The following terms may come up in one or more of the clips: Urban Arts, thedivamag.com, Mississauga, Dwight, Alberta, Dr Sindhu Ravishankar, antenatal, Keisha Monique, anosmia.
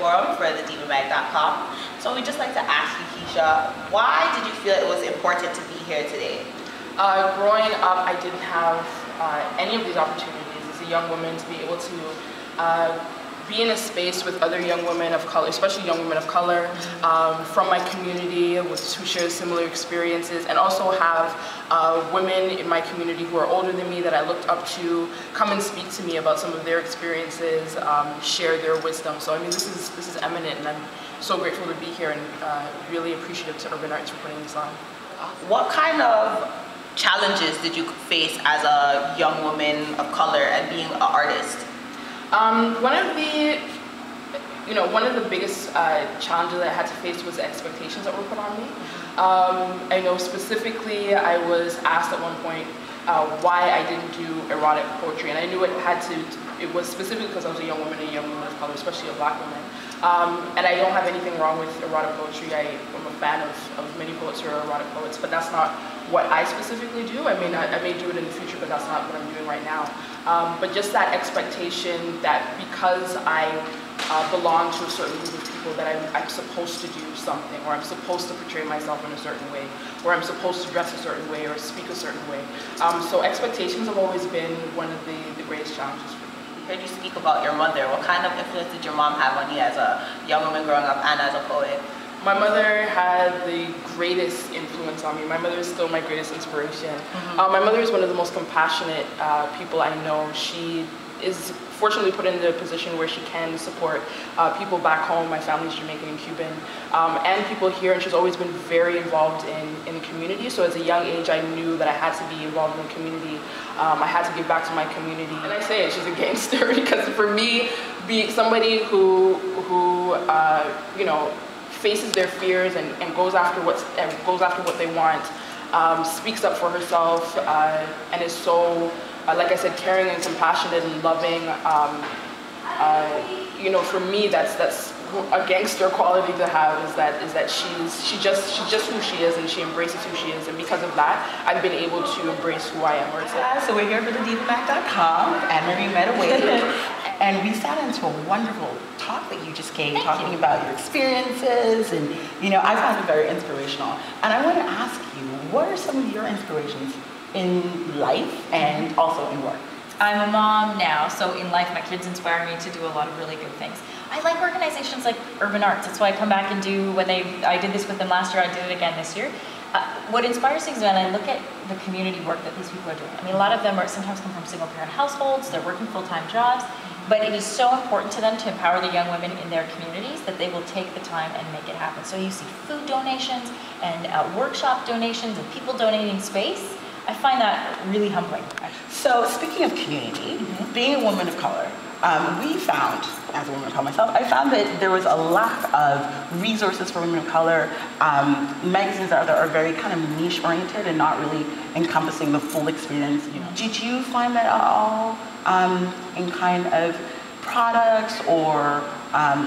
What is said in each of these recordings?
forum for thedivamag.com. So we'd just like to ask you, Keisha, why did you feel it was important to be here today? Growing up, I didn't have any of these opportunities as a young woman to be able to be in a space with other young women of color, especially young women of color from my community who share similar experiences, and also have women in my community who are older than me that I looked up to come and speak to me about some of their experiences, share their wisdom. So I mean, this is eminent, and I'm so grateful to be here, and really appreciative to Urban Arts for putting this on. What kind of challenges did you face as a young woman of color and being an artist? One of the biggest challenges I had to face was the expectations that were put on me. I know specifically I was asked at one point why I didn't do erotic poetry, and I knew it was specifically because I was a young woman and a young woman of color, especially a black woman. And I don't have anything wrong with erotic poetry. I am a fan of many poets who are erotic poets, but that's not what I specifically do. I may do it in the future, but that's not what I'm doing right now. But just that expectation that because I belong to a certain group of people that I'm supposed to do something, or I'm supposed to portray myself in a certain way, or I'm supposed to dress a certain way or speak a certain way. So expectations have always been one of the greatest challenges for me. I heard you speak about your mother. What kind of influence did your mom have on you as a young woman growing up and as a poet? My mother had the greatest influence on me. My mother is still my greatest inspiration. Mm-hmm. My mother is one of the most compassionate people I know. She is fortunately put in the position where she can support people back home. My family's Jamaican and Cuban, and people here, and she's always been very involved in the community. So as a young age, I knew that I had to be involved in the community. I had to give back to my community. And I say it, she's a gangster, because for me, being somebody who faces their fears and goes after what they want, speaks up for herself, and is so, like I said, caring and compassionate and loving. For me, that's a gangster quality to have. Is that she's just who she is, and she embraces who she is. And because of that, I've been able to embrace who I am. So we're here for thedivamag.com, and Marie met away. And we sat into a wonderful talk that you just gave, talking about your experiences, and I found it very inspirational. And I want to ask you, what are some of your inspirations in life and also in work? I'm a mom now, so in life my kids inspire me to do a lot of really good things. I like organizations like Urban Arts. That's why I come back and do what I did this with them last year, I did it again this year. What inspires me is when I look at the community work that these people are doing. I mean, a lot of them sometimes come from single parent households, they're working full-time jobs, but it is so important to them to empower the young women in their communities that they will take the time and make it happen. So you see food donations and workshop donations and people donating space. I find that really humbling. So speaking of community, mm-hmm. being a woman of color, we found, as a woman of color myself, I found that there was a lack of resources for women of color. Magazines that are very kind of niche oriented and not really encompassing the full experience. Mm-hmm. Did you find that at all in kind of products or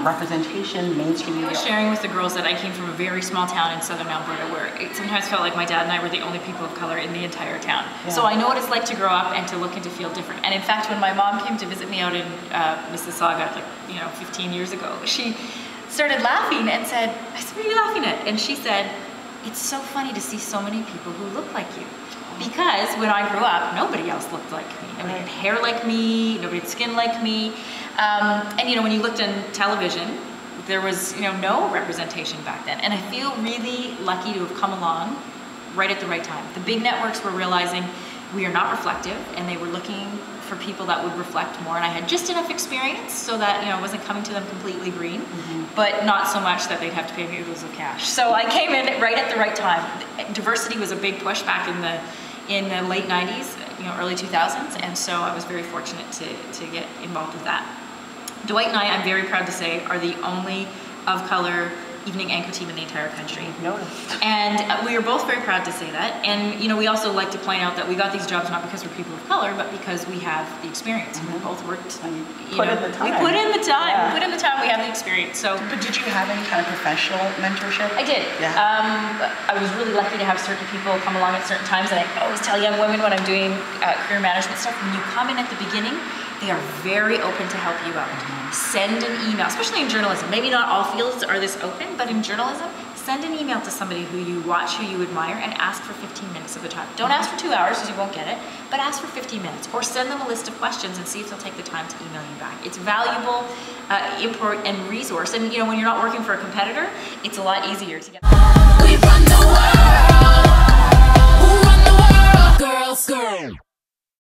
representation, mainstream media? I was sharing with the girls that I came from a very small town in southern Alberta where it sometimes felt like my dad and I were the only people of color in the entire town. Yeah. So I know what it's like to grow up and to look and to feel different. And in fact, when my mom came to visit me out in Mississauga, 15 years ago, she started laughing and said, I said, what are you laughing at? And she said, it's so funny to see so many people who look like you. Because when I grew up, nobody else looked like me. Nobody had hair like me, nobody had skin like me. And when you looked on television, there was no representation back then. And I feel really lucky to have come along right at the right time. The big networks were realizing we are not reflective, and they were looking for people that would reflect more. And I had just enough experience so that I wasn't coming to them completely green, mm-hmm. but not so much that they'd have to pay me oodles of cash. So I came in right at the right time. Diversity was a big push back in the late 90s, early 2000s, and so I was very fortunate to get involved with that. Dwight and I, I'm very proud to say, are the only of color evening anchor team in the entire country. Noticed. And we are both very proud to say that. And we also like to point out that we got these jobs not because we're people of color, but because we have the experience. Mm-hmm. We both worked. We put in the time. Yeah. We put in the time. We have the experience. So. But did you have any kind of professional mentorship? I did. Yeah. I was really lucky to have certain people come along at certain times, and I always tell young women when I'm doing career management stuff, when you come in at the beginning, they are very open to help you out. Send an email, especially in journalism. Maybe not all fields are this open, but in journalism, send an email to somebody who you watch, who you admire, and ask for 15 minutes of a time. Don't ask for 2 hours because you won't get it, but ask for 15 minutes. Or send them a list of questions and see if they'll take the time to email you back. It's valuable import and resource. And you know, when you're not working for a competitor, it's a lot easier to get. We run the world. Who run the world? Girls, girl.